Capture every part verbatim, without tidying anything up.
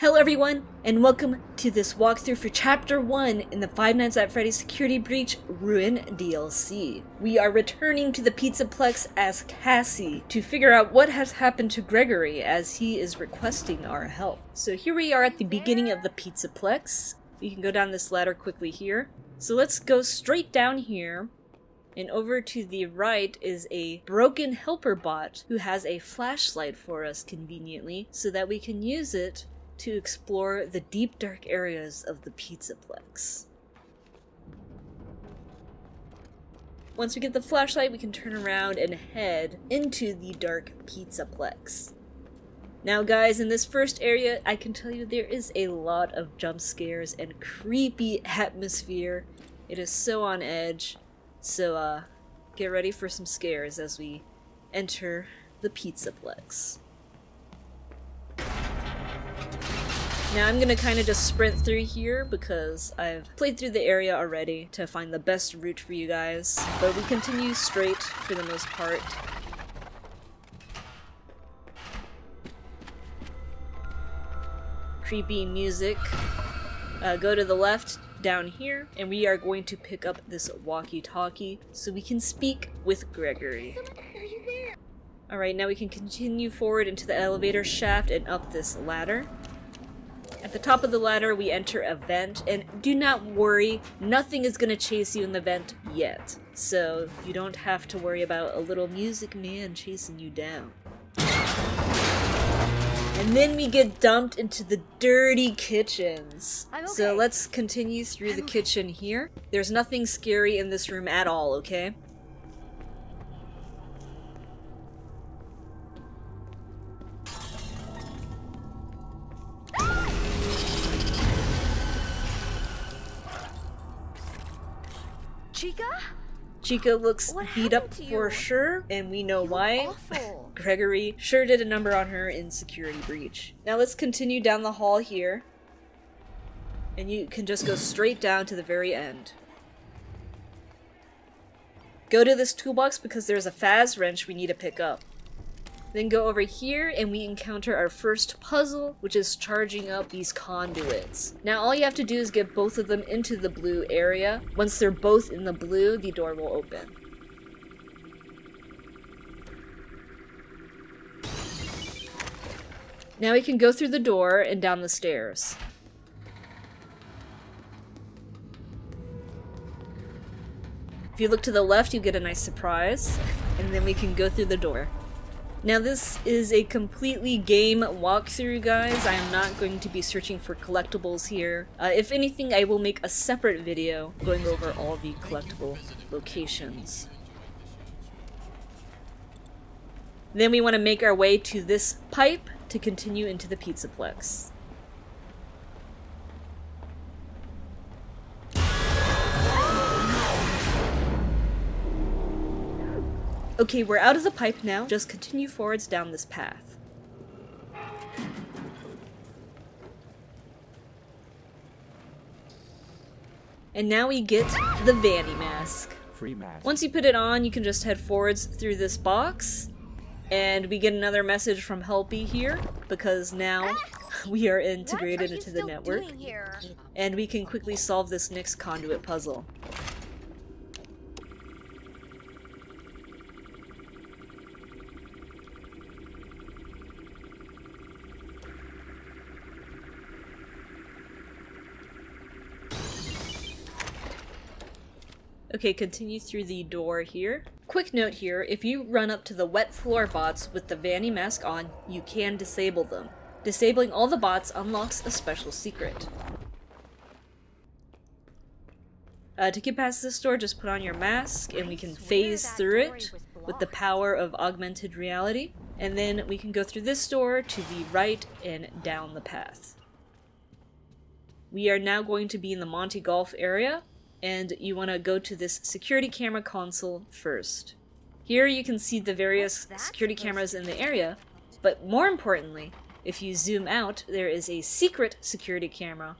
Hello everyone, and welcome to this walkthrough for Chapter one in the Five Nights at Freddy's Security Breach Ruin D L C. We are returning to the Pizzaplex as Cassie to figure out what has happened to Gregory as he is requesting our help. So here we are at the beginning of the Pizzaplex. You can go down this ladder quickly here. So let's go straight down here, and over to the right is a broken helper bot who has a flashlight for us conveniently so that we can use it to explore the deep, dark areas of the Pizzaplex. Once we get the flashlight, we can turn around and head into the dark Pizzaplex. Now guys, in this first area, I can tell you there is a lot of jump scares and creepy atmosphere. It is so on edge, so uh, get ready for some scares as we enter the Pizzaplex. Now I'm gonna kind of just sprint through here because I've played through the area already to find the best route for you guys, but we continue straight for the most part. Creepy music. Uh, go to the left down here, and we are going to pick up this walkie-talkie so we can speak with Gregory. Are you there? Alright, now we can continue forward into the elevator shaft and up this ladder. At the top of the ladder, we enter a vent, and do not worry, nothing is going to chase you in the vent yet. So you don't have to worry about a little music man chasing you down. And then we get dumped into the dirty kitchens. I'm okay. So let's continue through I'm the okay. kitchen here. There's nothing scary in this room at all, okay? Chica? Chica looks beat up for sure, and we know why. Gregory sure did a number on her in Security Breach. Now let's continue down the hall here, and you can just go straight down to the very end. Go to this toolbox because there's a Faz wrench we need to pick up. Then go over here and we encounter our first puzzle, which is charging up these conduits. Now all you have to do is get both of them into the blue area. Once they're both in the blue, the door will open. Now we can go through the door and down the stairs. If you look to the left, you get a nice surprise, and then we can go through the door. Now this is a completely game walkthrough, guys. I am not going to be searching for collectibles here. Uh, if anything, I will make a separate video going over all the collectible locations. Then we want to make our way to this pipe to continue into the Pizzaplex. Okay, we're out of the pipe now. Just continue forwards down this path. And now we get the Vanny mask. Free mask. Once you put it on, you can just head forwards through this box. And we get another message from Helpy here, because now we are integrated into the network. And we can quickly solve this next conduit puzzle. Okay, continue through the door here. Quick note here, if you run up to the Wet Floor bots with the Vanny mask on, you can disable them. Disabling all the bots unlocks a special secret. Uh, to get past this door, just put on your mask and we can phase through it with the power of augmented reality. And then we can go through this door to the right and down the path. We are now going to be in the Monty Golf area. And you want to go to this security camera console first. Here you can see the various security cameras in the area, but more importantly, if you zoom out, there is a secret security camera,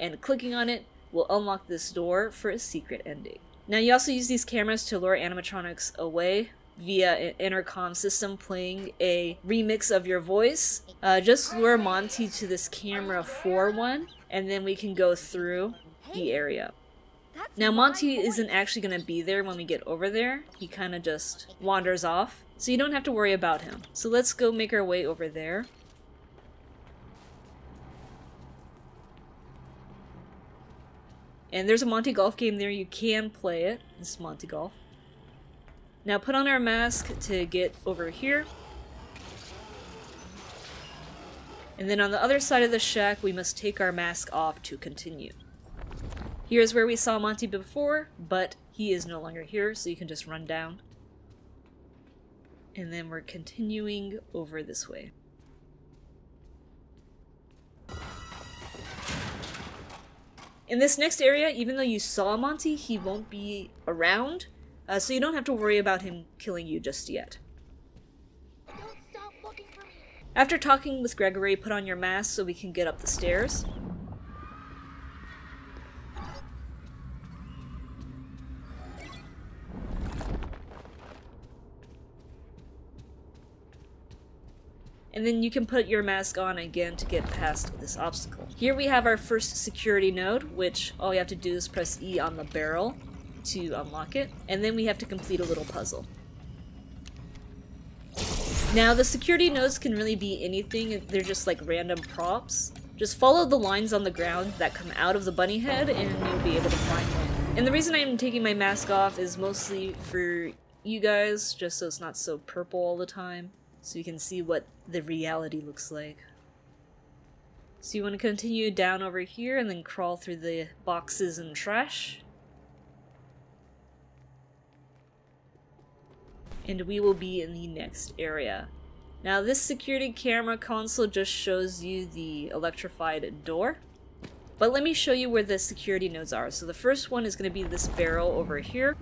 and clicking on it will unlock this door for a secret ending. Now you also use these cameras to lure animatronics away via an intercom system playing a remix of your voice. Uh, just lure Monty to this camera for one, and then we can go through the area. Now Monty isn't actually going to be there when we get over there. He kind of just wanders off, so you don't have to worry about him. So let's go make our way over there. And there's a Monty Golf game there, you can play it. It's Monty Golf. Now put on our mask to get over here. And then on the other side of the shack, we must take our mask off to continue. Here's where we saw Monty before, but he is no longer here, so you can just run down. And then we're continuing over this way. In this next area, even though you saw Monty, he won't be around, uh, so you don't have to worry about him killing you just yet. Don't stop looking for me. After talking with Gregory, put on your mask so we can get up the stairs. And then you can put your mask on again to get past this obstacle. Here we have our first security node, which all you have to do is press E on the barrel to unlock it, and then we have to complete a little puzzle. Now the security nodes can really be anything, they're just like random props. Just follow the lines on the ground that come out of the bunny head and you'll be able to find them. And the reason I'm taking my mask off is mostly for you guys, just so it's not so purple all the time. So you can see what the reality looks like. So you want to continue down over here and then crawl through the boxes and trash. And we will be in the next area. Now this security camera console just shows you the electrified door. But let me show you where the security nodes are. So the first one is going to be this barrel over here.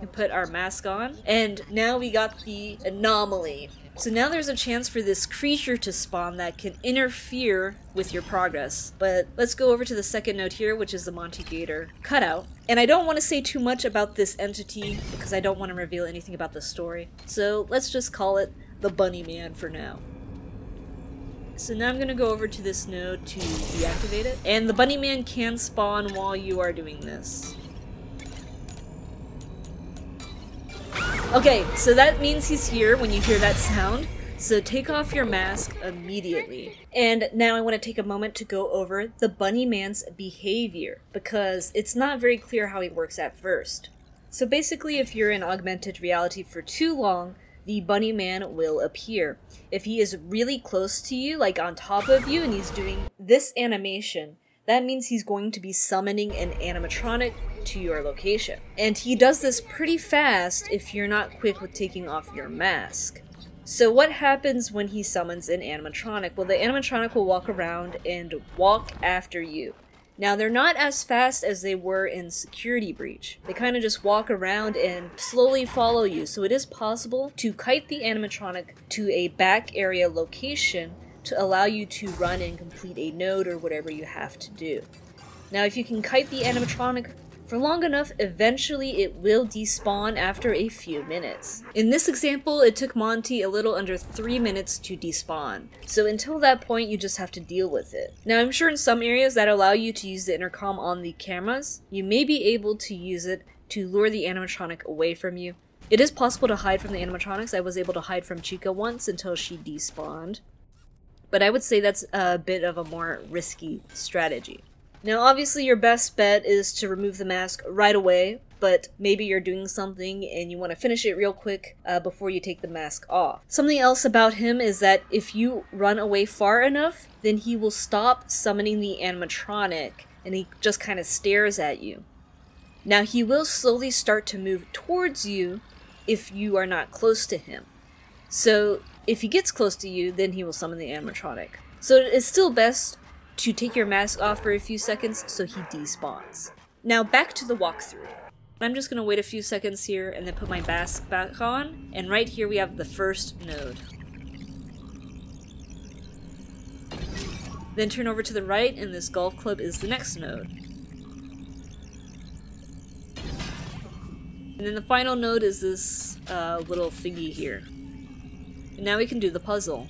We put our mask on, and now we got the anomaly. So now there's a chance for this creature to spawn that can interfere with your progress. But let's go over to the second node here, which is the Monty Gator cutout. And I don't want to say too much about this entity because I don't want to reveal anything about the story. So let's just call it the Bunny Man for now. So now I'm going to go over to this node to deactivate it. And the Bunny Man can spawn while you are doing this. Okay, so that means he's here when you hear that sound, so take off your mask immediately. And now I want to take a moment to go over the Bunny Man's behavior, because it's not very clear how he works at first. So basically, if you're in augmented reality for too long, the Bunny Man will appear. If he is really close to you, like on top of you, and he's doing this animation, that means he's going to be summoning an animatronic to your location. And he does this pretty fast if you're not quick with taking off your mask. So what happens when he summons an animatronic? Well, the animatronic will walk around and walk after you. Now, they're not as fast as they were in Security Breach. They kind of just walk around and slowly follow you, so it is possible to kite the animatronic to a back area location to allow you to run and complete a node or whatever you have to do. Now, if you can kite the animatronic for long enough, eventually it will despawn after a few minutes. In this example, it took Monty a little under three minutes to despawn. So until that point, you just have to deal with it. Now, I'm sure in some areas that allow you to use the intercom on the cameras, you may be able to use it to lure the animatronic away from you. It is possible to hide from the animatronics. I was able to hide from Chica once until she despawned. But I would say that's a bit of a more risky strategy. Now, obviously your best bet is to remove the mask right away, but maybe you're doing something and you want to finish it real quick uh, before you take the mask off. Something else about him is that if you run away far enough, then he will stop summoning the animatronic and he just kind of stares at you. Now, he will slowly start to move towards you if you are not close to him. So if he gets close to you, then he will summon the animatronic. So it's still best to take your mask off for a few seconds so he despawns. Now back to the walkthrough. I'm just going to wait a few seconds here and then put my mask back on, and right here we have the first node. Then turn over to the right and this golf club is the next node. And then the final note is this uh, little thingy here. And now we can do the puzzle.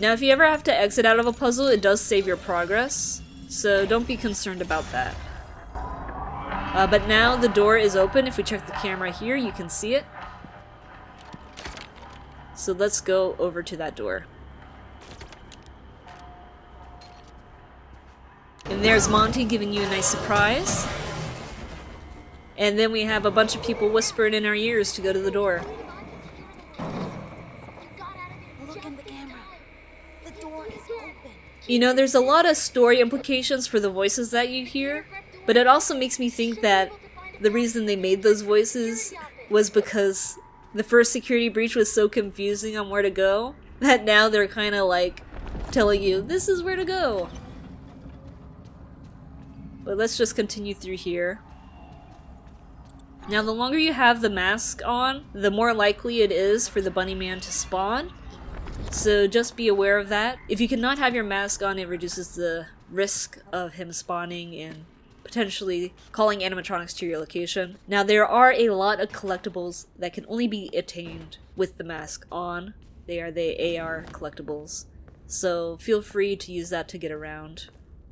Now if you ever have to exit out of a puzzle, it does save your progress, so don't be concerned about that. Uh, but now the door is open. If we check the camera here, you can see it. So let's go over to that door. And there's Monty giving you a nice surprise. And then we have a bunch of people whispering in our ears to go to the door. You know, there's a lot of story implications for the voices that you hear, but it also makes me think that the reason they made those voices was because the first security breach was so confusing on where to go, that now they're kind of like telling you, this is where to go. But let's just continue through here. Now the longer you have the mask on, the more likely it is for the Bunny Man to spawn. So just be aware of that. If you cannot have your mask on, it reduces the risk of him spawning and potentially calling animatronics to your location. Now there are a lot of collectibles that can only be attained with the mask on. They are the A R collectibles. So feel free to use that to get around.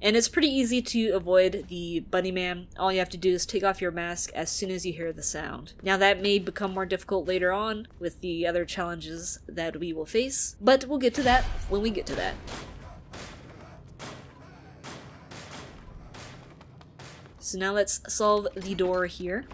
And it's pretty easy to avoid the Bunny Man. All you have to do is take off your mask as soon as you hear the sound. Now that may become more difficult later on with the other challenges that we will face, but we'll get to that when we get to that. So now let's solve the door here.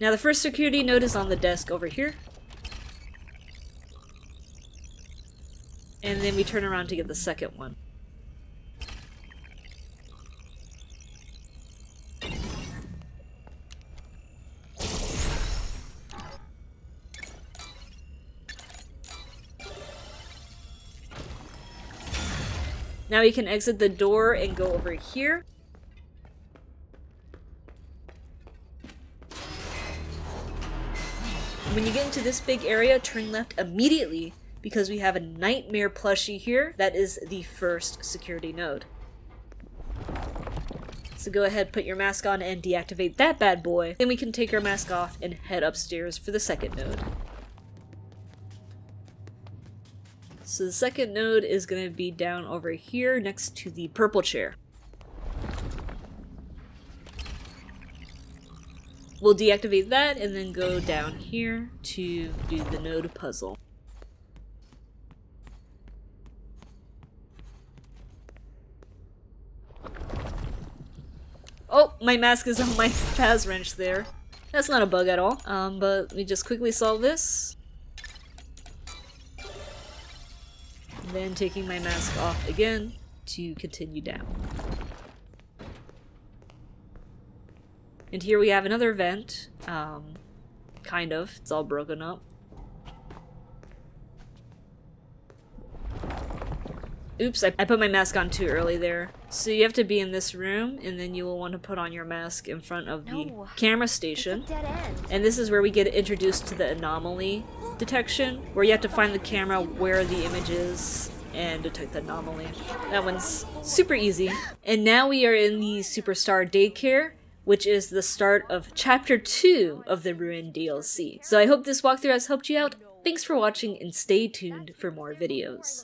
Now the first security note is on the desk over here. And then we turn around to get the second one. Now we can exit the door and go over here. When you get into this big area, turn left immediately because we have a nightmare plushie here. That is the first security node. So go ahead, put your mask on and deactivate that bad boy. Then we can take our mask off and head upstairs for the second node. So the second node is going to be down over here next to the purple chair. We'll deactivate that and then go down here to do the node puzzle. Oh, my mask is on my Faz wrench there. That's not a bug at all. Um, but let me just quickly solve this. And then taking my mask off again to continue down. And here we have another vent, um, kind of, it's all broken up. Oops, I, I put my mask on too early there. So you have to be in this room, and then you will want to put on your mask in front of the no, camera station. And this is where we get introduced to the anomaly detection, where you have to find the camera where the image is and detect the anomaly. That one's super easy. And now we are in the Superstar Daycare, which is the start of Chapter two of the Ruin D L C. So I hope this walkthrough has helped you out. Thanks for watching and stay tuned for more videos.